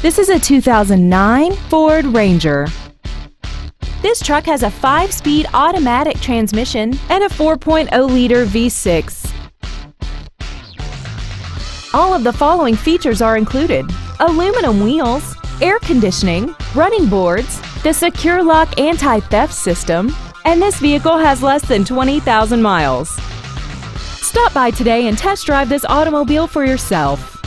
This is a 2009 Ford Ranger. This truck has a 5-speed automatic transmission and a 4.0-liter V6. All of the following features are included: aluminum wheels, air conditioning, running boards, the SecureLock anti-theft system, and this vehicle has less than 20,000 miles. Stop by today and test drive this automobile for yourself.